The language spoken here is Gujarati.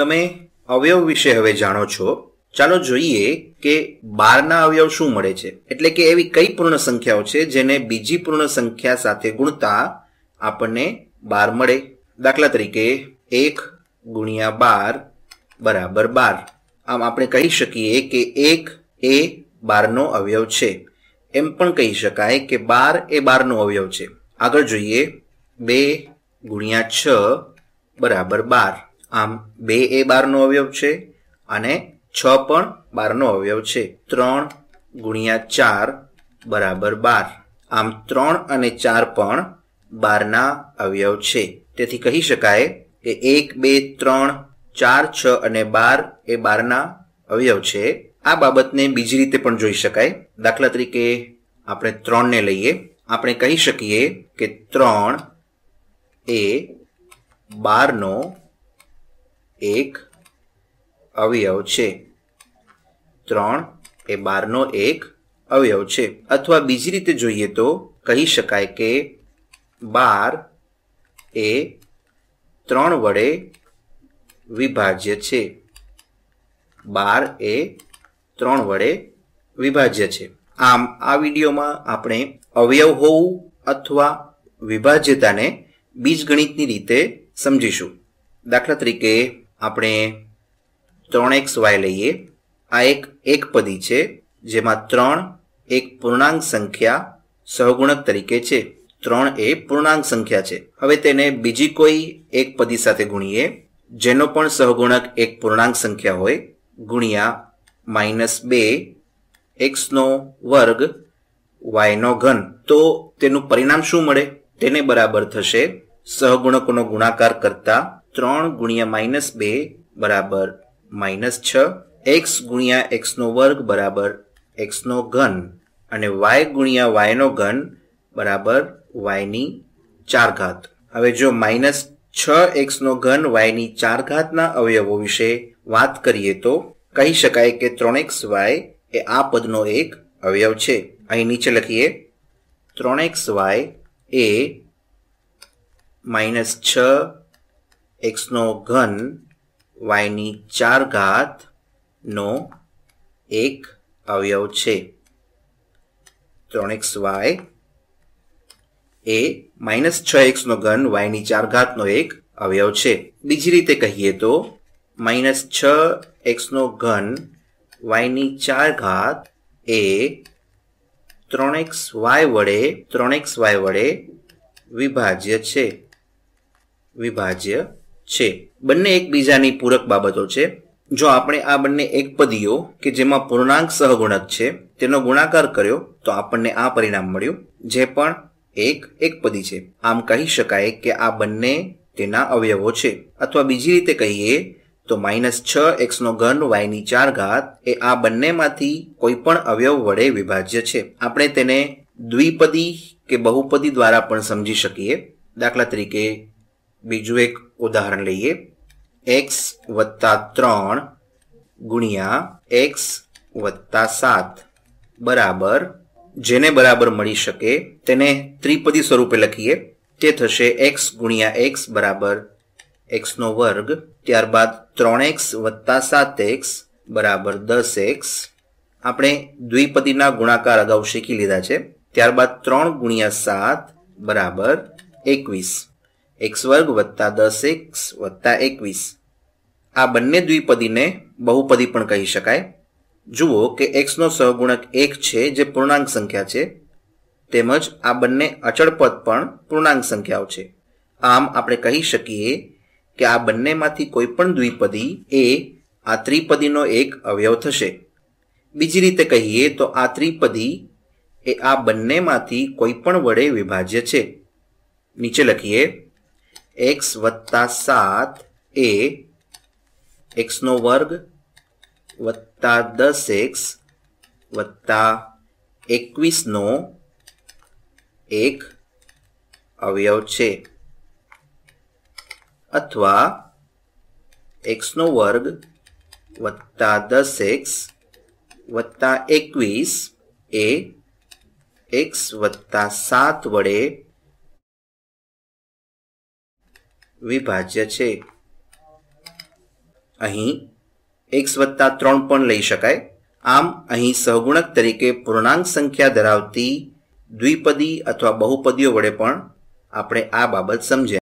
તમે અવયવ વિશે હવે જાણો છો। ચાલો જોઈએ કે 12 ના અવયવ શું મળે છે, એટલે કે એવી કઈ પૂર્ણ સંખ્યાઓ છે જેને બીજી પૂર્ણ સંખ્યા સાથે ગુણતા આપણને 12 મળે। દાખલા તરીકે 1 × 12 = 12। આમ આપણે કહી શકીએ કે 1 એ 12 નો અવયવ છે, એમ પણ કહી શકાય કે 12 એ 12 નો અવયવ છે। આગળ જોઈએ 2 × 6 = 12। આમ 2 એ 12 નો અવયવ છે અને 6 પણ 12 નો અવયવ છે। 3 × 4 = 12। આમ 3 અને 4 પણ 12 ના અવયવ છે, તેથી કહી શકાય કે 1, 2, 3, 4, 6 અને 12 એ 12 ના અવયવ છે। આ બાબતને બીજી રીતે પણ જોઈ શકાય। દાખલા તરીકે આપણે 3 ને લઈએ, આપણે કહી શકીએ કે 3 એ 12 નો एक अवयव छे। 3 એ 12 नो एक अवयव छे। अथवा बीजी रीते जोईए तो कही शकाय के 12 એ 3 वडे विभाज्य छे। 12 એ 3 वडे विभाज्य छे। आम आ विडियो में आपणे अवयव होवुं अथवा विभाज्यता ने बीजगणितनी रीते समझीशुं। दाखला तरीके आपणे 3xy लईए। आ एक एकपदी छे जेमां 3 एक पूर्णांक संख्या सहगुणक तरीके छे। 3 ए पूर्णांक संख्या छे। हवे तेने बीजी कोई एकपदी साथे गुणीए जेनो पण सहगुणक एक पूर्णांक संख्या होय गुणिया -2 x² y घन, तो तेनुं परिणाम शुं मळे? तेने बराबर थशे सहगुणकोनो गुणाकार करता 3 × -2 = -6, x × x² = x घन અને y × y ઘન = y4। હવે જો -6x ઘન y4 ના અવયવો વિશે વાત કરીએ તો કહી શકાય કે 3xy એ આ પદનો એક અવયવ છે। અહીં નીચે લખીએ 3xy એ -6x ઘન y4 નો એક અવયવ છે। 3xy એ -6x ઘન y4 નો એક અવયવ છે। બીજી રીતે કહીએ તો -6x ઘન y4 એ 3xy વડે વિભાજ્ય છે। બંને એકબીજાની પૂરક બાબતો છે। જો આપણે આ બંને એકપદીઓ કે જેમાં પૂર્ણાંક સહગુણક છે તેનો ગુણાકાર કર્યો તો આપણને આ પરિણામ મળ્યું, જે પણ એક એકપદી છે। આમ કહી શકાય કે આ બંને તેના અવયવો છે। અથવા બીજી રીતે કહીએ તો -6x ઘન y4 એ આ બંનેમાંથી કોઈ પણ અવયવ વડે વિભાજ્ય છે। આપણે તેને દ્વિપદી કે બહુપદી દ્વારા પણ સમજી શકીએ। દાખલા તરીકે બીજું એક ઉદાહરણ લઈએ, x + 3 × x + 7 જેને બરાબર મળી શકે તેને ત્રિપદી સ્વરૂપે લખીએ। તે થશે x × x = x², ત્યારબાદ 3x + 7x = 10x। આપણે દ્વિપદીના ગુણાકાર અગાઉ શીખી લીધા છે। ત્યારબાદ 3 × 7 = 21, x² + 10x + 21। આ બંને દ્વિપદીને બહુપદી પણ કહી શકાય। જુઓ કે x નો સહગુણક 1 છે જે પૂર્ણાંક સંખ્યા છે, તેમજ આ બંને અચળ પદ પણ પૂર્ણાંક સંખ્યાઓ છે। આમ આપણે કહી શકીએ કે આ બંનેમાંથી કોઈ પણ દ્વિપદી એ આ ત્રિપદીનો એક અવયવ થશે। બીજી રીતે કહીએ તો આ ત્રિપદી એ આ બંનેમાંથી કોઈ પણ વડે વિભાજ્ય છે। નીચે લખીએ x² + 10x + 21 નો એક અવયવ છે। અથવા x² + 10x + 21 એ x² + 7 વડે विभाज्य छे। અહીં x વત્તા 3 પણ લઈ શકાય। આમ અહીં સહગુણક તરીકે પૂર્ણાંક સંખ્યા ધરાવતી દ્વિપદી અથવા બહુપદીઓ વડે પણ આપણે આ બાબત સમજ્યા।